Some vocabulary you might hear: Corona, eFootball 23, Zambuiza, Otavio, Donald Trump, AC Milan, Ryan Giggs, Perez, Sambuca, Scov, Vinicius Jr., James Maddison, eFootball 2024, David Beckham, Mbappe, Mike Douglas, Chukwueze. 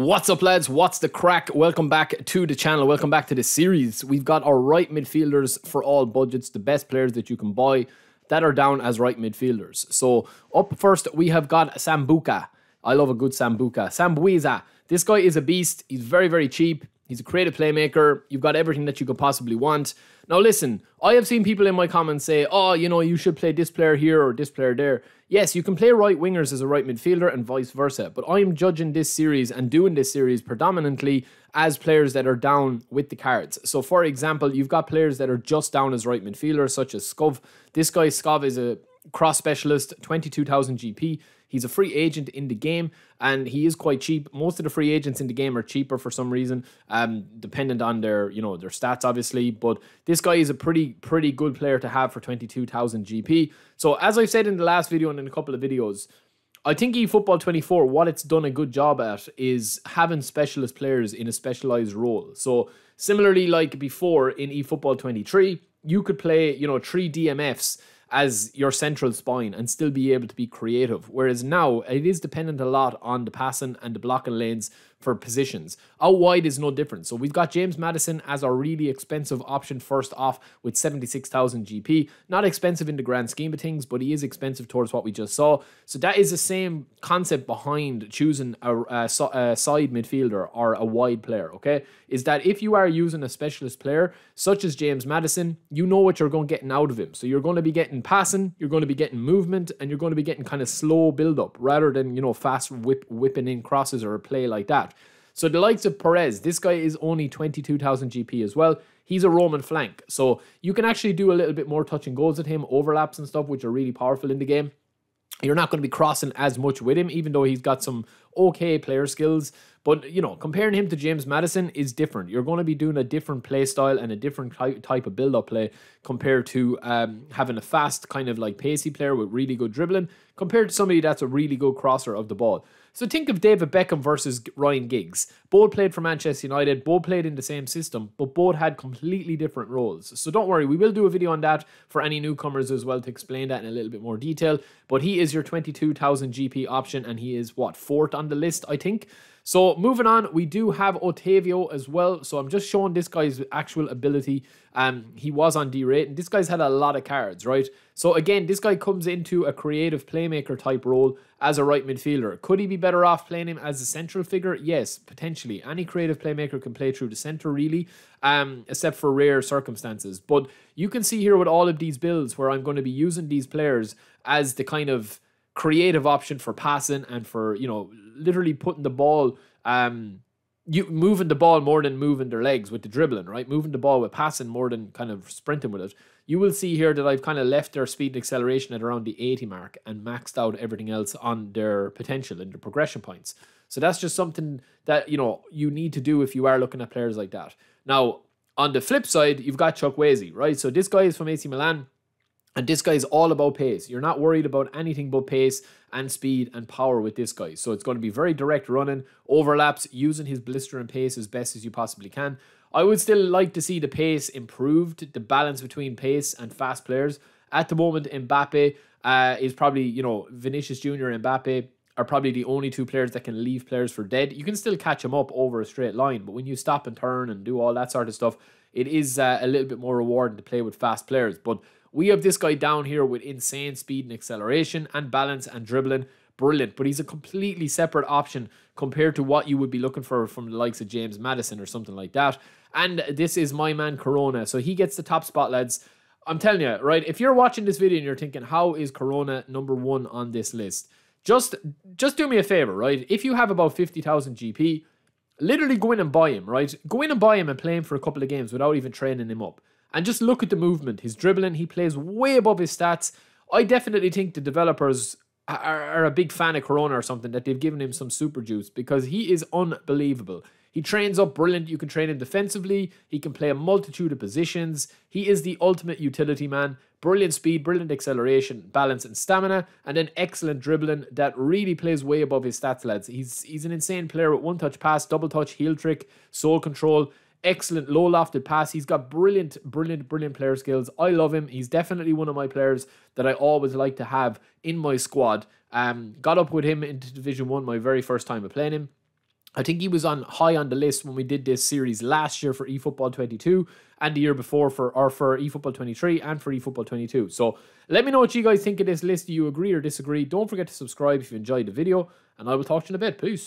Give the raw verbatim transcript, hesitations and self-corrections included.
What's up, lads? What's the crack? Welcome back to the channel. Welcome back to the series. We've got our right midfielders for all budgets, the best players that you can buy that are down as right midfielders. So up first, we have got Sambuca. I love a good Sambuca. Zambuiza. This guy is a beast. He's very, very cheap. He's a creative playmaker. You've got everything that you could possibly want. Now, listen, I have seen people in my comments say, oh, you know, you should play this player here or this player there. Yes, you can play right wingers as a right midfielder and vice versa. But I am judging this series and doing this series predominantly as players that are down with the cards. So, for example, you've got players that are just down as right midfielders, such as Scov. This guy, Scov, is a cross specialist, twenty-two thousand G P. He's a free agent in the game, and he is quite cheap. Most of the free agents in the game are cheaper for some reason, um, dependent on their, you know, their stats, obviously. But this guy is a pretty, pretty good player to have for twenty-two thousand G P. So as I've said in the last video and in a couple of videos, I think eFootball twenty-four, what it's done a good job at is having specialist players in a specialized role. So similarly, like before in eFootball twenty-three, you could play, you know, three D M Fs as your central spine and still be able to be creative. Whereas now, it is dependent a lot on the passing and the blocking lanes for positions. Out wide is no different. So we've got James Maddison as our really expensive option first off with seventy-six thousand G P. Not expensive in the grand scheme of things, but he is expensive towards what we just saw. So that is the same concept behind choosing a, a, a side midfielder or a wide player, okay? Is that if you are using a specialist player, such as James Maddison, you know what you're going to get out of him. So you're going to be getting passing, you're going to be getting movement, and you're going to be getting kind of slow build-up rather than, you know, fast whip whipping in crosses or a play like that. So the likes of Perez, this guy is only twenty-two thousand G P as well. He's a Roman flank, so you can actually do a little bit more touch and goals at him, overlaps and stuff, which are really powerful in the game. You're not going to be crossing as much with him, even though he's got some okay player skills. But, you know, comparing him to James Maddison is different. You're going to be doing a different play style and a different type of build-up play compared to um, having a fast kind of like pacey player with really good dribbling compared to somebody that's a really good crosser of the ball. So think of David Beckham versus Ryan Giggs. Both played for Manchester United, both played in the same system, but both had completely different roles. So don't worry, we will do a video on that for any newcomers as well to explain that in a little bit more detail. But he is your twenty-two thousand G P option, and he is, what, fourth on the list, I think? So moving on, we do have Otavio as well. So I'm just showing this guy's actual ability. Um, he was on D rate, and this guy's had a lot of cards, right? So again, this guy comes into a creative playmaker type role as a right midfielder. Could he be better off playing him as a central figure? Yes, potentially. Any creative playmaker can play through the center, really, um, except for rare circumstances. But you can see here with all of these builds where I'm going to be using these players as the kind of creative option for passing and for, you know, literally putting the ball, um, you moving the ball more than moving their legs with the dribbling, right? Moving the ball with passing more than kind of sprinting with it. You will see here that I've kind of left their speed and acceleration at around the eighty mark and maxed out everything else on their potential and their progression points. So that's just something that, you know, you need to do if you are looking at players like that. Now, on the flip side, you've got Chukwueze, right? So this guy is from A C Milan. And this guy is all about pace. You're not worried about anything but pace and speed and power with this guy. So it's going to be very direct running, overlaps, using his blistering pace as best as you possibly can. I would still like to see the pace improved, the balance between pace and fast players. At the moment, Mbappe uh, is probably, you know, Vinicius Junior and Mbappe are probably the only two players that can leave players for dead. You can still catch them up over a straight line, but when you stop and turn and do all that sort of stuff, it is uh, a little bit more rewarding to play with fast players. But we have this guy down here with insane speed and acceleration and balance and dribbling. Brilliant. But he's a completely separate option compared to what you would be looking for from the likes of James Maddison or something like that. And this is my man Corona. So he gets the top spot, lads. I'm telling you, right? If you're watching this video and you're thinking, how is Corona number one on this list? Just, just do me a favor, right? If you have about fifty thousand G P, literally go in and buy him, right? Go in and buy him and play him for a couple of games without even training him up. And just look at the movement, his dribbling, he plays way above his stats. I definitely think the developers are, are a big fan of Corona or something, that they've given him some super juice because he is unbelievable. He trains up brilliant, you can train him defensively, he can play a multitude of positions. He is the ultimate utility man. Brilliant speed, brilliant acceleration, balance and stamina, and then excellent dribbling that really plays way above his stats, lads. He's, he's an insane player with one-touch pass, double-touch, heel trick, soul control. Excellent low lofted pass. He's got brilliant, brilliant, brilliant player skills. I love him. He's definitely one of my players that I always like to have in my squad. Um, got up with him into Division one my very first time of playing him. I think he was on high on the list when we did this series last year for eFootball twenty-two and the year before for or for eFootball twenty-three and for eFootball twenty-two. So let me know what you guys think of this list. Do you agree or disagree? Don't forget to subscribe if you enjoyed the video, and I will talk to you in a bit. Peace.